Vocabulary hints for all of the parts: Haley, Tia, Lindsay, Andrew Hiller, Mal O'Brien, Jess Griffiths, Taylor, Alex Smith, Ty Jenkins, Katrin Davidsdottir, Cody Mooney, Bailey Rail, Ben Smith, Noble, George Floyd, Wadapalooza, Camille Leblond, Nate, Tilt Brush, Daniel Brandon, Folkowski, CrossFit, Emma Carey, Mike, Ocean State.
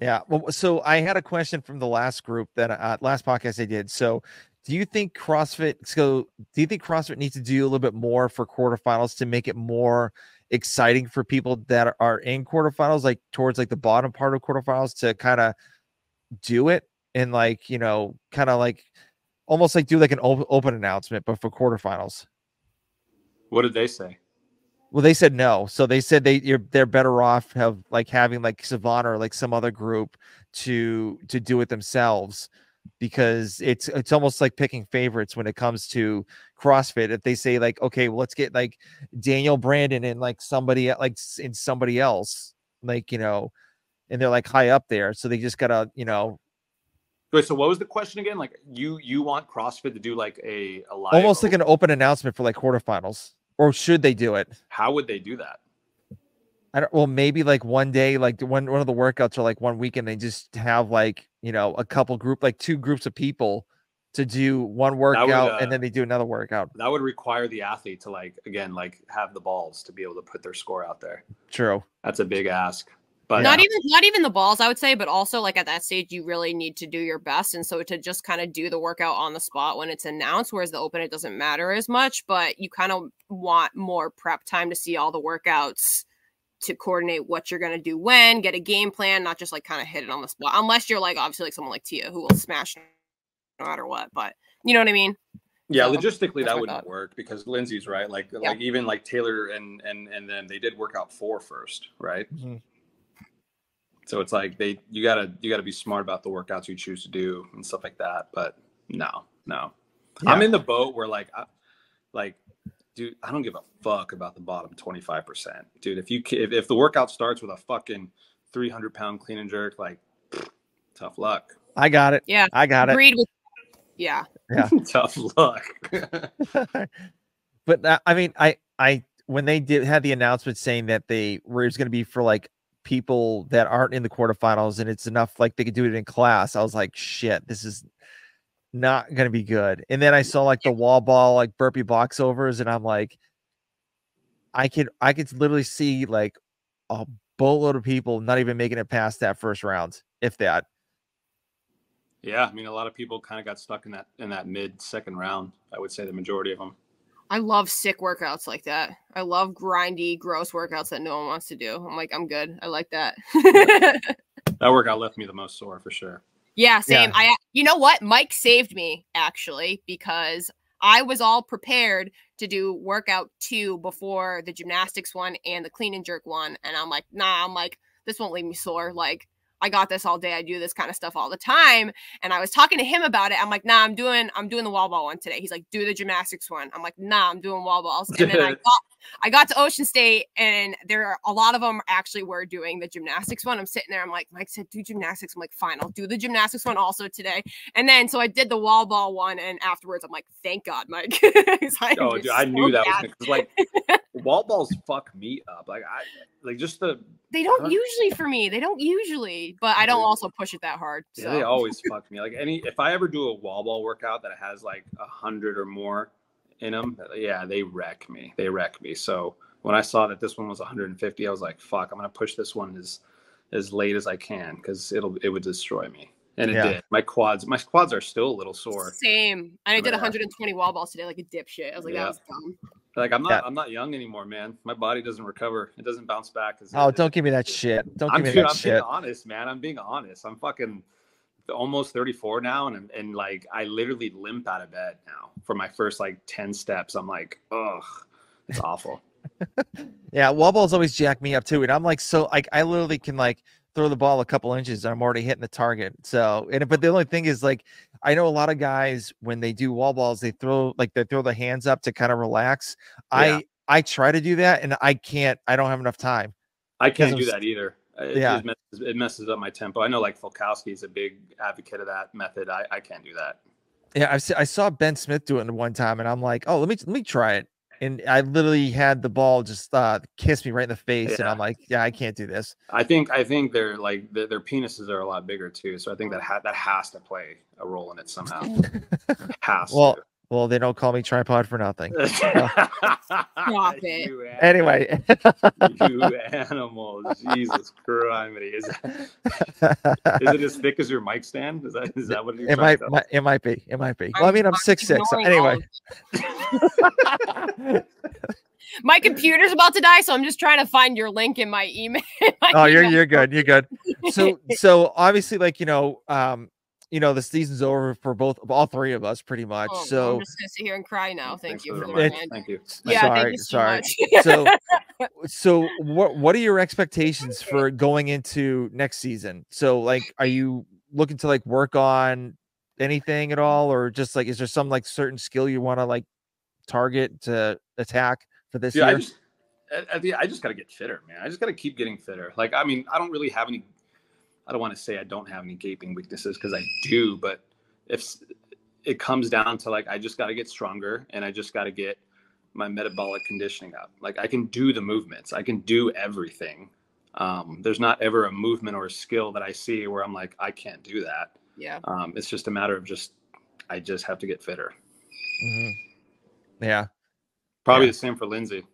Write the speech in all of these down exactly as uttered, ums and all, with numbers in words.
Yeah. Well, so I had a question from the last group that uh, last podcast I did. So do you think CrossFit, so do you think CrossFit needs to do a little bit more for quarterfinals to make it more exciting for people that are in quarterfinals, like towards like the bottom part of quarterfinals, to kind of do it and like, you know, kind of like almost like do like an open, open announcement, but for quarterfinals? What did they say? Well, they said no. So they said they you're they're better off have like having like Savannah or like some other group to to do it themselves, because it's it's almost like picking favorites when it comes to CrossFit. If they say like, okay, well, let's get like Daniel Brandon and like somebody like in somebody else, like, you know, and they're like high up there, so they just gotta, you know. Wait, so what was the question again? Like you you want CrossFit to do like a, a live almost like an open announcement for like quarterfinals. Or should they do it? How would they do that? I don't. Well, maybe like one day, like one one of the workouts or like one weekend, they just have like, you know, a couple group, like two groups of people to do one workout would, uh, and then they do another workout. That would require the athlete to like, again, like have the balls to be able to put their score out there. True. That's a big ask. But not yeah. even not even the balls, I would say, but also like at that stage, you really need to do your best. And so to just kind of do the workout on the spot when it's announced, whereas the open, it doesn't matter as much, but you kind of want more prep time to see all the workouts, to coordinate what you're going to do when, get a game plan, not just like kind of hit it on the spot, unless you're like, obviously like someone like Tia who will smash no matter what, but you know what I mean? Yeah, so logistically that wouldn't work, because Lindsay's right. Like, yeah. like even like Taylor and, and, and then they did work out four first, right? Mm-hmm. So it's like they you gotta you gotta be smart about the workouts you choose to do and stuff like that. But no, no, yeah. I'm in the boat where like, I, like, dude, I don't give a fuck about the bottom twenty-five percent, dude. If you if, if the workout starts with a fucking three hundred pound clean and jerk, like, tough luck. I got it. Yeah, I got Agreed it. With, yeah, yeah. Tough luck. But uh, I mean, I I when they did had the announcement saying that they were it's gonna be for like people that aren't in the quarterfinals and it's enough like they could do it in class, I was like, shit, this is not gonna be good. And then I saw like the wall ball like burpee box overs, and I'm like, I could I could literally see like a boatload of people not even making it past that first round, if that. Yeah, I mean, a lot of people kind of got stuck in that in that mid second round. I would say the majority of them. I love sick workouts like that. I love grindy, gross workouts that no one wants to do. I'm like, I'm good. I like that. That workout left me the most sore for sure. Yeah, same. Yeah. I, you know what? Mike saved me actually, because I was all prepared to do workout two before the gymnastics one and the clean and jerk one. And I'm like, nah, I'm like, this won't leave me sore. Like, I got this all day. I do this kind of stuff all the time. And I was talking to him about it. I'm like, nah, I'm doing, I'm doing the wall ball one today. He's like, do the gymnastics one. I'm like, nah, I'm doing wall balls. And then I got, I got to Ocean State, and there are a lot of them actually were doing the gymnastics one. I'm sitting there. I'm like, Mike said, do gymnastics. I'm like, fine, I'll do the gymnastics one also today. And then, so I did the wall ball one. And afterwards I'm like, thank God, Mike. Like, oh, dude, so I knew that bad. was like, wall balls fuck me up. Like I, like just the, they don't uh, usually for me. They don't usually, but I don't also push it that hard. So. Yeah, they always fuck me. Like any, if I ever do a wall ball workout that has like a hundred or more in them, yeah, they wreck me. They wreck me. So when I saw that this one was one hundred fifty, I was like, fuck, I'm going to push this one as, as late as I can, because it'll, it would destroy me. And it yeah. did. My quads, my quads are still a little sore. Same. And I did one hundred twenty wall balls today, like a dipshit. I was like, yeah. that was dumb. Like I'm not, yeah. I'm not young anymore, man. My body doesn't recover. It doesn't bounce back. As oh, it, don't give me that shit. Don't I'm, give me dude, that I'm shit. I'm being honest, man. I'm being honest. I'm fucking almost thirty-four now, and and like I literally limp out of bed now for my first like ten steps. I'm like, ugh, it's awful. Yeah, wall balls always jack me up too, and I'm like, so like I literally can like throw the ball a couple inches, and I'm already hitting the target. So, and but the only thing is, like, I know a lot of guys when they do wall balls, they throw like they throw the hands up to kind of relax. Yeah. I I try to do that, and I can't. I don't have enough time. I can't do that either. It, yeah, it messes, it messes up my tempo. I know, like Folkowski is a big advocate of that method. I I can't do that. Yeah, I've, I saw Ben Smith do it one time, and I'm like, oh, let me let me try it. And I literally had the ball just uh, kiss me right in the face, yeah. and I'm like, "Yeah, I can't do this." I think I think they're like their, their penises are a lot bigger too, so I think that ha that has to play a role in it somehow. Has well, to. Well, they don't call me tripod for nothing. Stop it. You anyway. You animal. Jesus Christ. Is, is it as thick as your mic stand? Is that, is that what you're it might, might It might be. It might be. Well, I mean, I'm six foot six. So anyway. My computer's about to die, so I'm just trying to find your link in my email. my oh, email. you're you're good. You're good. So, so obviously, like, you know, um, you know, the season's over for both, all three of us, pretty much. Oh, so I'm just gonna sit here and cry now. Thank you for the reminder. Thank you. Yeah, sorry, thank you so sorry. Much. so, so what what are your expectations for going into next season? So, like, are you looking to like work on anything at all, or just like, is there some like certain skill you want to like target to attack for this yeah, year? I just, at the, I just gotta get fitter, man. I just gotta keep getting fitter. Like, I mean, I don't really have any. I don't want to say I don't have any gaping weaknesses, because I do, but if it comes down to like, I just got to get stronger and I just got to get my metabolic conditioning up. Like, I can do the movements, I can do everything. Um, there's not ever a movement or a skill that I see where I'm like, I can't do that. Yeah. Um, it's just a matter of just, I just have to get fitter. Mm-hmm. Yeah. Probably yeah. the same for Lindsay.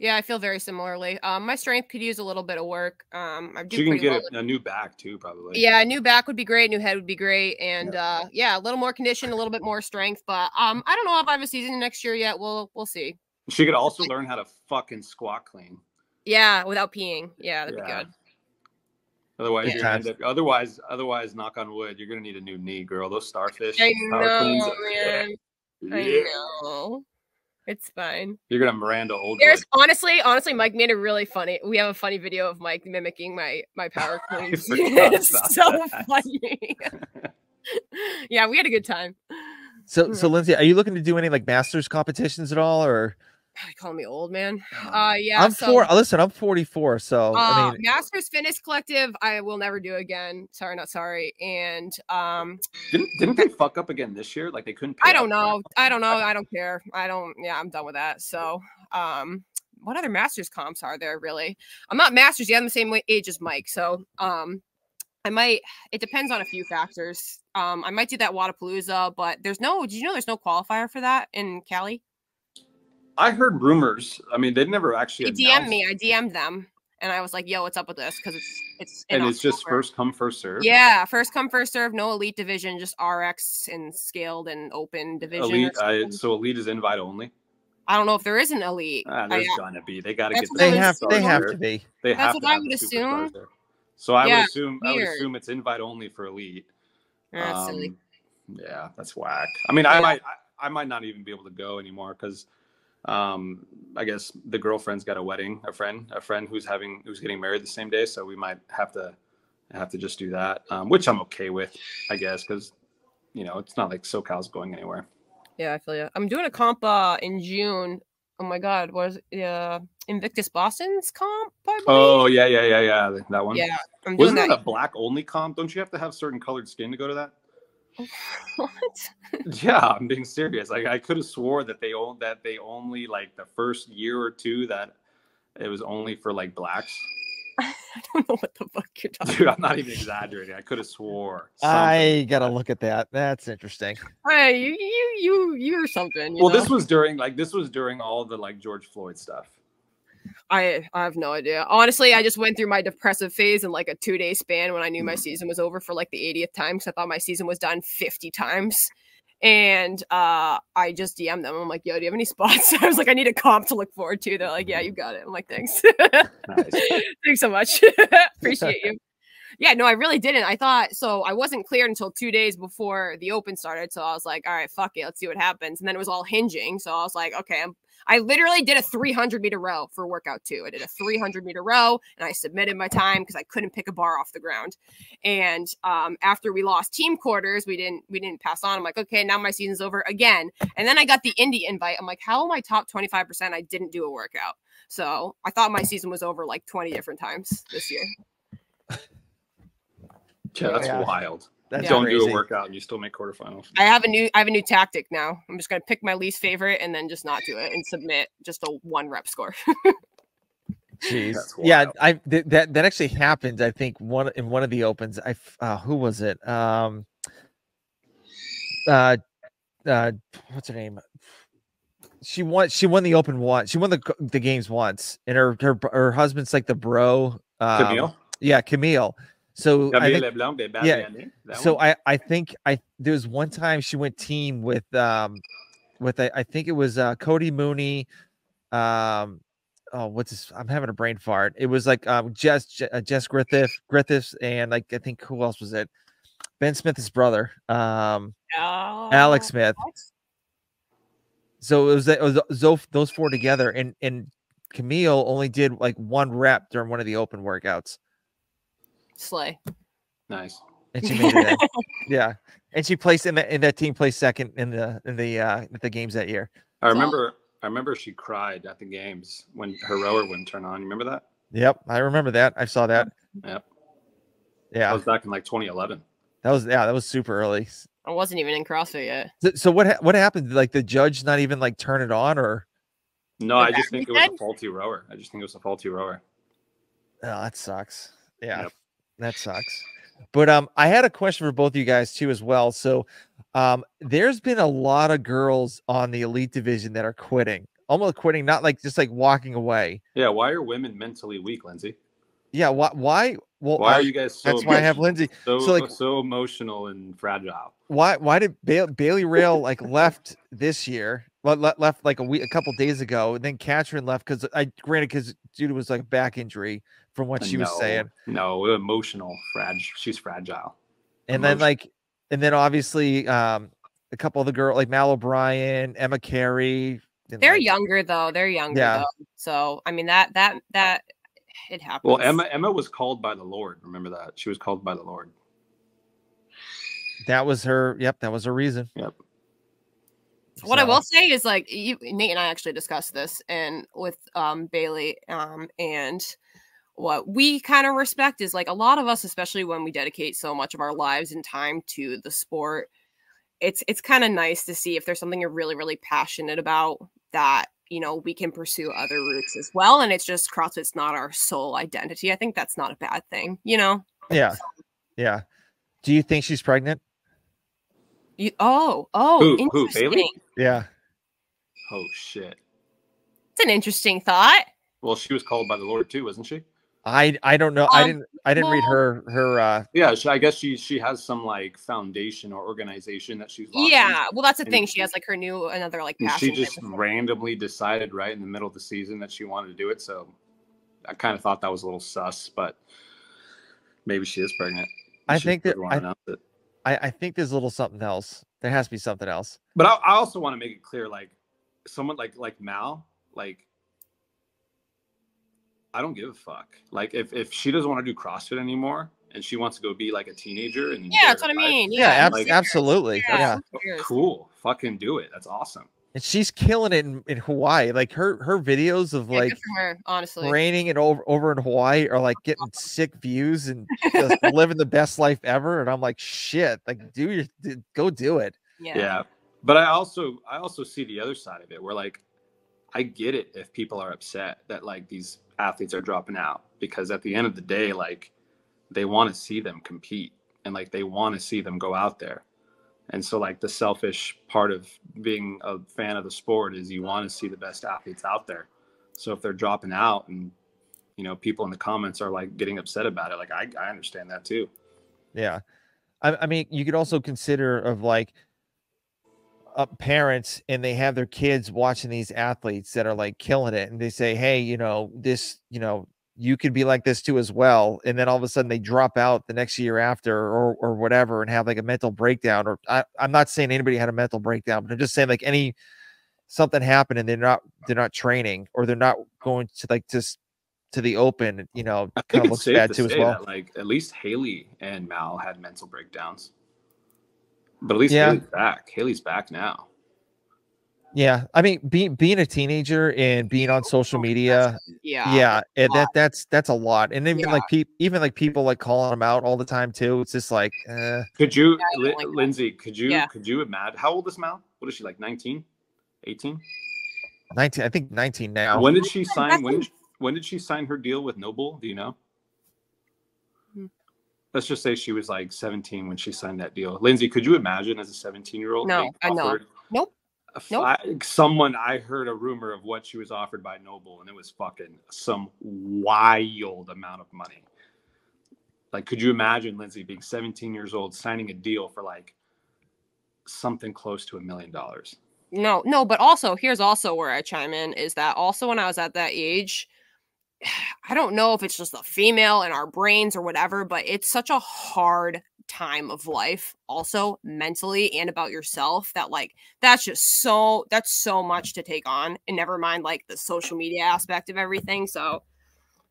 Yeah, I feel very similarly. Um, my strength could use a little bit of work. Um, I do you can get well a, a new back too, probably. Yeah, a new back would be great. New head would be great. And yeah, uh, yeah a little more condition, a little bit more strength. But um, I don't know if I have a season next year yet. We'll we'll see. She could also learn how to fucking squat clean. Yeah, without peeing. Yeah, that'd yeah. be good. Otherwise, yeah. you're gonna end up, otherwise, otherwise, knock on wood, you're gonna need a new knee, girl. Those starfish. I know, man. Yeah. I know. It's fine. You're gonna Miranda old. There's honestly, honestly, Mike made a really funny. We have a funny video of Mike mimicking my my power cleans. It's so that. funny. Yeah, we had a good time. So, so Lindsay, are you looking to do any like masters competitions at all, or? God, you call me old, man. Uh, yeah. I'm so, four. Listen, I'm forty-four. So uh, I mean, Masters Fitness Collective, I will never do again. Sorry, not sorry. And um, didn't didn't they fuck up again this year? Like, they couldn't. Pay I don't know. I don't know. I don't care. I don't. Yeah, I'm done with that. So um, what other Masters comps are there really? I'm not Masters yet. I'm the same age as Mike. So um, I might. It depends on a few factors. Um, I might do that Wadapalooza, but there's no. Did you know there's no qualifier for that in Cali? I heard rumors. I mean, they never actually D M'd me. I D M'd them, and I was like, "Yo, what's up with this?" Because it's it's and it's just first come, first serve. Yeah, first come, first serve. No elite division, just R X and scaled and open division. Elite, I, so elite is invite only. I don't know if there is an elite. Ah, there's I, gonna be. They gotta get. They have. They have to be. They have. That's what I would assume. So I would assume. I would assume it's invite only for elite. That's silly. Yeah, that's whack. I mean, I might. I, I might not even be able to go anymore because. Um, I guess the girlfriend's got a wedding, a friend, a friend who's having, who's getting married the same day. So we might have to, have to just do that, um, which I'm okay with, I guess. Cause you know, it's not like SoCal's going anywhere. Yeah. I feel you. I'm doing a comp, uh, in June. Oh my God. What is it? Uh, Invictus Boston's comp. I oh yeah. Yeah. Yeah. Yeah. That one. Yeah. I'm doing Wasn't that. It a black only comp? Don't you have to have certain colored skin to go to that? What? Yeah, I'm being serious. Like, I could have swore that they owned that they only like the first year or two that it was only for like blacks. I don't know what the fuck you're talking. Dude, I'm not even exaggerating. I could have swore. Something. I gotta look at that. That's interesting. Hey, you, you, you, you're something. You well, know? This was during like this was during all the like George Floyd stuff. I, I have no idea. Honestly, I just went through my depressive phase in like a two day span when I knew my season was over for like the eightieth time. Cause I thought my season was done fifty times. And, uh, I just D M'd them. I'm like, yo, do you have any spots? I was like, I need a comp to look forward to. They're like, yeah, you got it. I'm like, thanks. Thanks so much. Appreciate you. Yeah, no, I really didn't. I thought, so I wasn't cleared until two days before the open started. So I was like, all right, fuck it. Let's see what happens. And then it was all hinging. So I was like, okay, I'm, I literally did a three hundred meter row for workout two. I did a three hundred meter row and I submitted my time because I couldn't pick a bar off the ground. And um, after we lost team quarters, we didn't we didn't pass on. I'm like, okay, now my season's over again. And then I got the indie invite. I'm like, how am I top twenty-five percent? I didn't do a workout. So I thought my season was over like twenty different times this year. Yeah, that's yeah. wild. That's yeah. Don't crazy. do a workout and you still make quarterfinals. I have a new I have a new tactic now. I'm just gonna pick my least favorite and then just not do it and submit just a one rep score. Jeez, yeah, I th that that actually happened. I think one in one of the opens. I uh, who was it? Um, uh, uh, what's her name? She won. She won the open once. She won the the games once, and her her her husband's like the bro. Um, Camille. Yeah, Camille. So Camille I think, Leblond, yeah. So one. I I think I there was one time she went team with um with a, I think it was uh, Cody Mooney. Um, oh, what's this? I'm having a brain fart. It was like um Jess uh, Jess Griffiths Griffiths and like I think who else was it? Ben Smith's brother. Um, oh, Alex Smith. That's... So it was, it was those four together, and and Camille only did like one rep during one of the open workouts. Slay, nice, and she made it. Yeah, and she placed in that in that team placed second in the in the uh, the games that year. I remember, I remember she cried at the games when her rower wouldn't turn on. You remember that? Yep, I remember that. I saw that. Yep. Yeah, I was back in like twenty eleven. That was yeah, that was super early. I wasn't even in CrossFit yet. So, so what ha what happened? Did, like the judge not even like turn it on or? No, I just think it was a faulty rower. I just think it was a faulty rower. Oh, that sucks. Yeah, yep. That sucks. But um, I had a question for both of you guys too as well. So um, there's been a lot of girls on the elite division that are quitting, almost quitting, not like just like walking away. Yeah, why are women mentally weak, Lindsay? Yeah, why? Why? Well, why are you guys so? That's why I have Lindsay. So, so like so emotional and fragile. Why? Why did ba Bailey Rail like left this year? Well, le left like a week, a couple days ago, and then Katrin left because I granted because dude was like back injury from what she no, was saying. No, emotional fragile. She's fragile. And emotional. Then like, and then obviously um, a couple of the girls like Mal O'Brien, Emma Carey. They're like, younger though. They're younger. Yeah. Though. So I mean that that that. It happens. Well, Emma Emma was called by the Lord. Remember that? She was called by the Lord. That was her. Yep. That was her reason. Yep. So. What I will say is like you, Nate and I actually discussed this and with um, Bailey um, and what we kind of respect is like a lot of us, especially when we dedicate so much of our lives and time to the sport, it's, it's kind of nice to see if there's something you're really, really passionate about that, you know, we can pursue other routes as well. And it's just CrossFit's not our sole identity. I think that's not a bad thing, you know? Yeah. Yeah. Do you think she's pregnant? You, oh, oh, who, who, Bailey? Yeah. Oh, shit. It's an interesting thought. Well, she was called by the Lord too, wasn't she? I, I don't know. Um, I didn't, I didn't well, read her, her, uh, yeah, she, I guess she, she has some like foundation or organization that she's locked yeah. In. Well, that's the and thing. She has like her new, another like passion. She just randomly decided right in the middle of the season that she wanted to do it. So I kind of thought that was a little sus, but maybe she is pregnant. I think that, I, I, I think there's a little something else. There has to be something else. But I, I also want to make it clear, like someone like, like Mal, like, I don't give a fuck. Like if, if she doesn't want to do CrossFit anymore and she wants to go be like a teenager and yeah, that's what I mean. Yeah, ab like, absolutely. Yeah. Yeah. Cool. Fucking do it. That's awesome. And she's killing it in, in Hawaii. Like her, her videos of yeah, like her, honestly raining and over, over in Hawaii are like getting sick views and just living the best life ever. And I'm like, shit, like do your, do, go do it. Yeah. Yeah. But I also, I also see the other side of it where like, I get it if people are upset that like these athletes are dropping out because at the end of the day, like they want to see them compete and like they want to see them go out there. And so like the selfish part of being a fan of the sport is you want to see the best athletes out there. So if they're dropping out and, you know, people in the comments are like getting upset about it, like I, I understand that too. Yeah. I, I mean, you could also consider of like, up parents and they have their kids watching these athletes that are like killing it. And they say, hey, you know, this, you know, you could be like this too as well. And then all of a sudden they drop out the next year after or, or whatever and have like a mental breakdown. Or I, I'm not saying anybody had a mental breakdown, but I'm just saying like any, something happened and they're not, they're not training or they're not going to like just to the open, you know, kind of looks bad too as well. That, like at least Haley and Mal had mental breakdowns. But at least yeah. Haley's back. Haley's back now. Yeah, I mean, being being a teenager and being on social media, yeah, yeah, and that that's that's a lot. And even yeah. like people, even like people like calling them out all the time too. It's just like, uh, could you, yeah, like Lindsay? That. Could you, yeah. could you imagine? How old is Mal? What is she like? nineteen, eighteen? nineteen, I think nineteen now. When did she sign? When did she, when did she sign her deal with Noble? Do you know? Let's just say she was like seventeen when she signed that deal. Lindsay, could you imagine as a seventeen-year-old? No, I know. Nope. Nope. I, someone, I heard a rumor of what she was offered by Noble, and it was fucking some wild amount of money. Like, could you imagine Lindsay being seventeen years old, signing a deal for like something close to a million dollars? No, no. But also, here's also where I chime in is that also when I was at that age, I don't know if it's just the female in our brains or whatever, but it's such a hard time of life also mentally and about yourself that like that's just so that's so much to take on, and never mind like the social media aspect of everything. So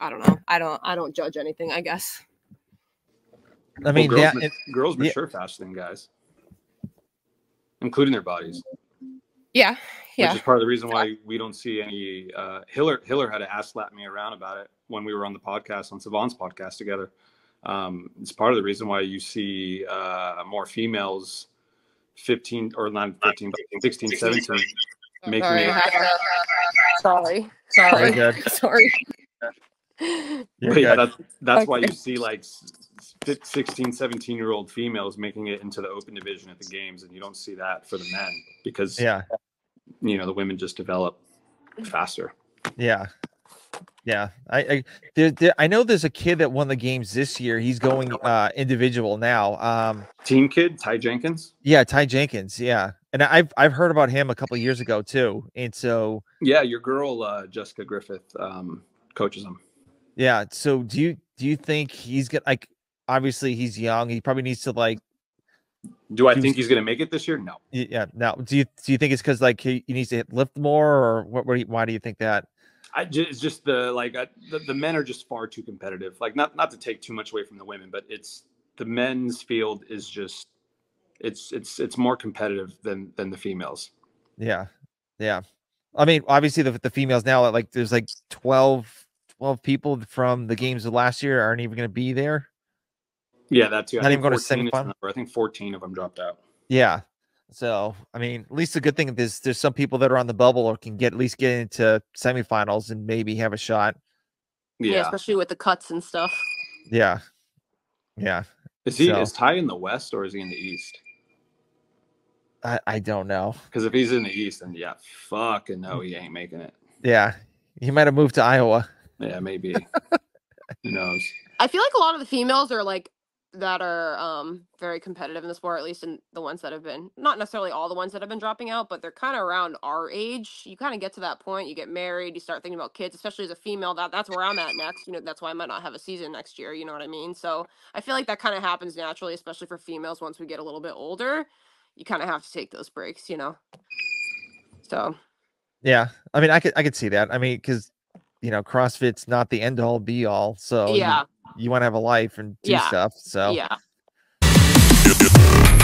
I don't know. I don't I don't judge anything, I guess. I mean, well, girls, yeah, ma- girls mature yeah. faster than guys, including their bodies. Yeah. Yeah. Which is part of the reason why we don't see any uh Hiller Hiller had to ass slap me around about it when we were on the podcast, on Savant's podcast together. Um, it's part of the reason why you see uh, more females fifteen or not fifteen, but sixteen, seventeen making sorry, it. Sorry. Sorry. Sorry. sorry. But yeah, that's, that's okay. Why you see like sixteen, seventeen year old females making it into the open division at the games. And you don't see that for the men because, yeah, you know, the women just develop faster. Yeah. Yeah, I I, there, there, I know there's a kid that won the games this year. He's going uh, individual now. Um, Team kid, Ty Jenkins. Yeah, Ty Jenkins. Yeah, and I've I've heard about him a couple of years ago too. And so yeah, your girl uh, Jessica Griffith um, coaches him. Yeah. So do you do you think he's gonna like? Obviously, he's young. He probably needs to like. Do I do, think he's gonna make it this year? No. Yeah. No. Do you do you think it's because like he, he needs to lift more, or what? Where, why do you think that? I just, it's just the, like I, the, the men are just far too competitive. Like not, not to take too much away from the women, but it's the men's field is just, it's, it's, it's more competitive than, than the females. Yeah. Yeah. I mean, obviously the, the females now, like there's like twelve, twelve people from the games of last year aren't even going to be there. Yeah. That's not even going to semifinal. I think fourteen of them dropped out. Yeah. So, I mean, at least a good thing is there's some people that are on the bubble or can get at least get into semifinals and maybe have a shot. Yeah, yeah, especially with the cuts and stuff. Yeah. Yeah. Is he so, is Ty in the West or is he in the East? I, I don't know. Because if he's in the East, then yeah, fucking no, he ain't making it. Yeah. He might have moved to Iowa. Yeah, maybe. Who knows? I feel like a lot of the females are like that are um very competitive in the sport, at least in the ones that have been, not necessarily all the ones that have been dropping out, but they're kind of around our age. You kind of get to that point, you get married, you start thinking about kids, especially as a female. That that's where I'm at next, you know. That's why I might not have a season next year, you know what I mean? So I feel like that kind of happens naturally, especially for females. Once we get a little bit older, you kind of have to take those breaks, you know. So yeah, I mean, I could I could see that. I mean, because you know, CrossFit's not the end all be all, so yeah, you, you want to have a life and do yeah. stuff. So yeah.